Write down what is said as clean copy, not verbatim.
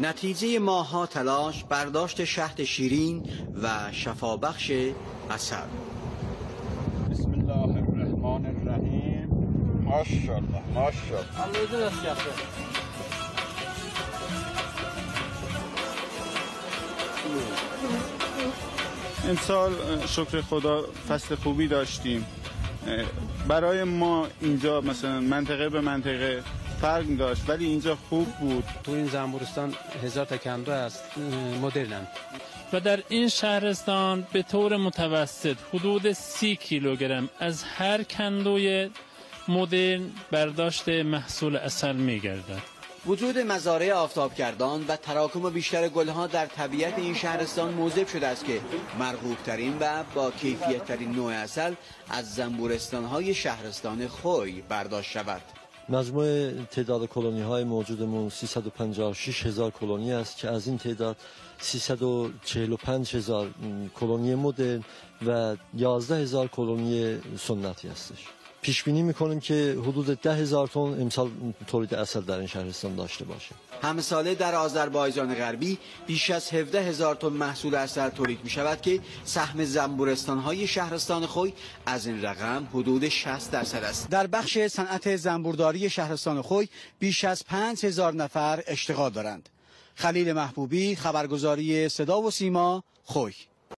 نتیجه ماه‌ها تلاش، برداشت شهد شیرین و شفابخش عسل. بسم الله الرحمن الرحیم. ماشاءالله ماشاءالله. الله یه دست یافته. امسال شکر خدا فصل خوبی داشتیم. برای ما اینجا مثلا منطقه به منطقه فرق داشت، ولی اینجا خوب بود. تو این زنبورستان 1000 تا کندو است مدرن و در این شهرستان به طور متوسط حدود 30 کیلوگرم از هر کندوی مدرن برداشت محصول عسل می‌گردد. وجود مزارع آفتابگردان و تراکم بیشتر گلها در طبیعت این شهرستان موجب شده است که مرغوب‌ترین و با کیفیت‌ترین نوع عسل از زنبورستان‌های شهرستان خوی برداشت شود. مجموع تعداد کلونی‌های موجودمون 356 هزار کلونی است که از این تعداد 345 هزار کلونی مدرن و 11 هزار کلونی سنتی هستش. پیش بینی می‌کنیم که حدود 10,000 تن امسال تولید عسل در این شهرستان داشته باشه. همساله در آذربایجان غربی بیش از 17,000 تن محصول عسل تولید می‌شود که سهم زنبورستان‌های شهرستان خوی از این رقم حدود 60% است. در بخش صنعت زنبورداری شهرستان خوی بیش از 5,000 نفر اشتغال دارند. خلیل محبوبی، خبرگزاری صدا و سیما، خوی.